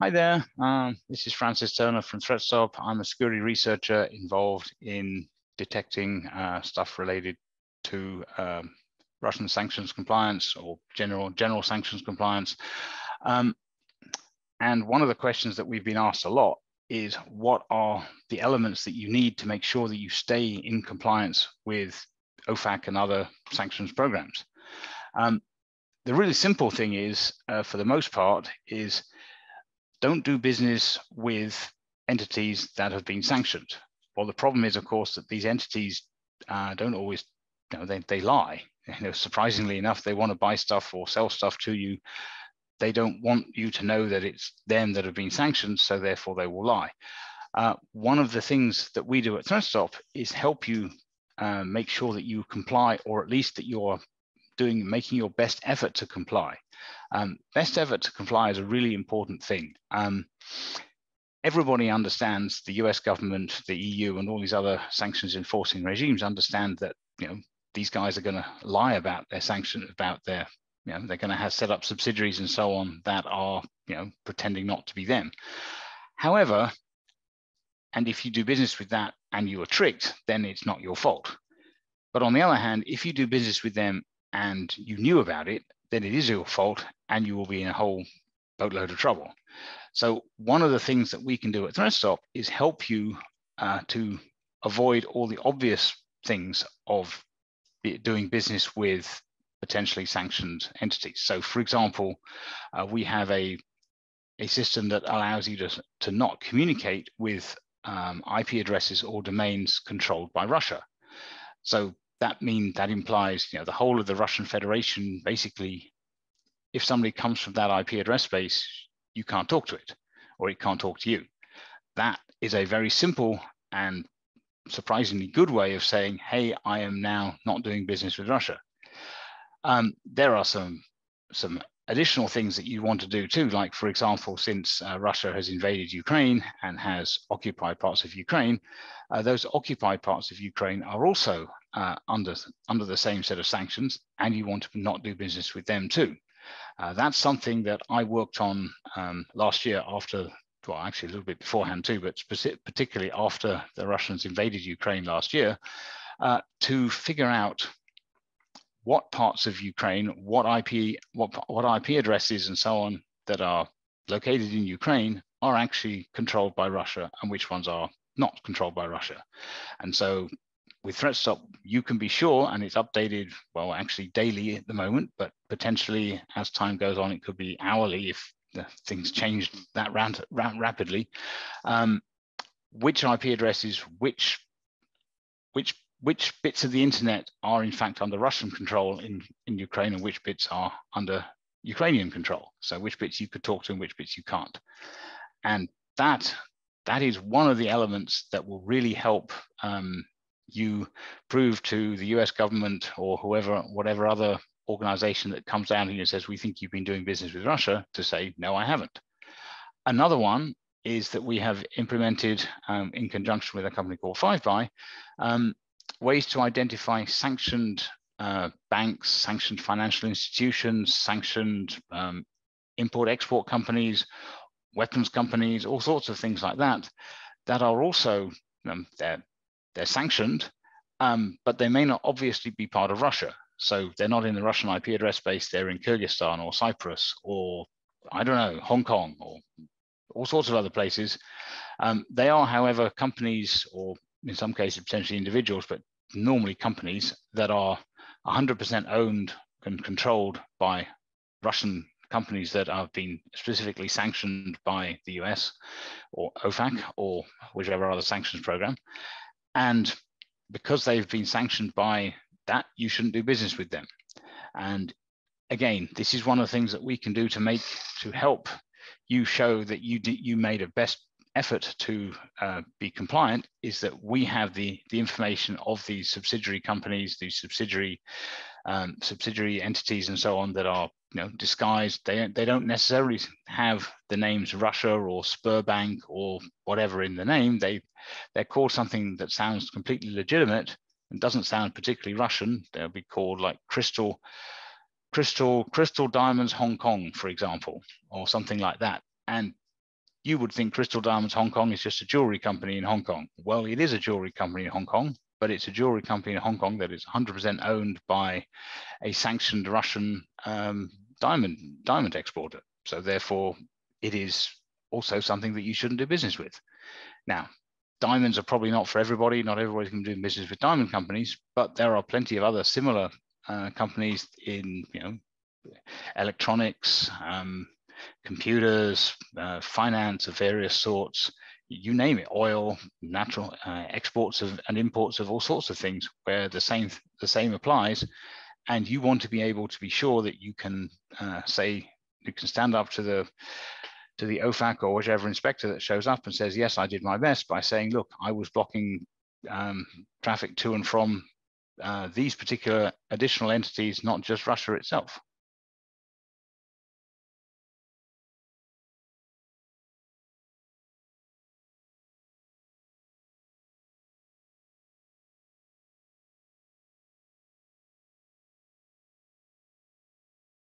Hi there, this is Francis Turner from ThreatStop. I'm a security researcher involved in detecting stuff related to Russian sanctions compliance or general sanctions compliance. And one of the questions that we've been asked a lot is, what are the elements that you need to make sure that you stay in compliance with OFAC and other sanctions programs? The really simple thing is, for the most part, is don't do business with entities that have been sanctioned. Well, the problem is, of course, that these entities don't always, you know, they lie. You know, surprisingly enough, they want to buy stuff or sell stuff to you. They don't want you to know that it's them that have been sanctioned, so therefore they will lie. One of the things that we do at ThreatStop is help you make sure that you comply, or at least that you're making your best effort to comply. Best effort to comply is a really important thing. Everybody understands, the US government, the EU, and all these other sanctions enforcing regimes understand that, you know, these guys are going to lie about their sanctions, about their, you know, they're going to have set up subsidiaries and so on that are, you know, pretending not to be them. However, and if you do business with that and you are tricked, then it's not your fault. But on the other hand, if you do business with them and you knew about it, then it is your fault and you will be in a whole boatload of trouble. So one of the things that we can do at ThreatStop is help you to avoid all the obvious things of doing business with potentially sanctioned entities. So for example, we have a system that allows you to not communicate with IP addresses or domains controlled by Russia. So that implies, you know, the whole of the Russian Federation. Basically, if somebody comes from that IP address space, you can't talk to it, or it can't talk to you. That is a very simple and surprisingly good way of saying, hey, I am now not doing business with Russia. There are some additional things that you want to do too, like, for example, since Russia has invaded Ukraine and has occupied parts of Ukraine, those occupied parts of Ukraine are also under the same set of sanctions, and you want to not do business with them too. That's something that I worked on last year after, well, actually a little bit beforehand too, but particularly after the Russians invaded Ukraine last year, to figure out what parts of Ukraine, what IP addresses and so on that are located in Ukraine are actually controlled by Russia and which ones are not controlled by Russia. And so with ThreatStop, you can be sure, and it's updated, well, actually daily at the moment, but potentially as time goes on, it could be hourly if things change that rapidly, which IP addresses, which bits of the internet are in fact under Russian control in Ukraine and which bits are under Ukrainian control. So which bits you could talk to and which bits you can't. And that is one of the elements that will really help you prove to the US government or whoever, whatever other organization that comes down here and says, we think you've been doing business with Russia, to say, no, I haven't. Another one is that we have implemented in conjunction with a company called FiveBy, ways to identify sanctioned banks, sanctioned financial institutions, sanctioned import-export companies, weapons companies, all sorts of things like that, that are also, they're sanctioned, but they may not obviously be part of Russia. So they're not in the Russian IP address space, they're in Kyrgyzstan or Cyprus or, I don't know, Hong Kong or all sorts of other places. They are, however, companies, or in some cases potentially individuals, but normally companies that are 100% owned and controlled by Russian companies that have been specifically sanctioned by the US or OFAC or whichever other sanctions program. And because they've been sanctioned by that, you shouldn't do business with them. And again, this is one of the things that we can do to help you show that you made a best effort to be compliant, is that we have the information of these subsidiary companies, these subsidiary entities and so on that are, you know, disguised. They don't necessarily have the names Russia or Sberbank or whatever in the name. They're called something that sounds completely legitimate and doesn't sound particularly Russian. They'll be called like Crystal Diamonds Hong Kong, for example, or something like that. And You would think Crystal Diamonds Hong Kong is just a jewellery company in Hong Kong. Well, it is a jewellery company in Hong Kong, but it's a jewellery company in Hong Kong that is 100% owned by a sanctioned Russian diamond exporter. So therefore, it is also something that you shouldn't do business with. Now, diamonds are probably not for everybody. Not everybody can do business with diamond companies, but there are plenty of other similar companies in, you know, electronics, computers, finance of various sorts, you name it, oil, natural exports of, and imports of all sorts of things where the same applies. And you want to be able to be sure that you can say, you can stand up to the OFAC or whichever inspector that shows up and says, yes, I did my best, by saying, look, I was blocking traffic to and from these particular additional entities, not just Russia itself.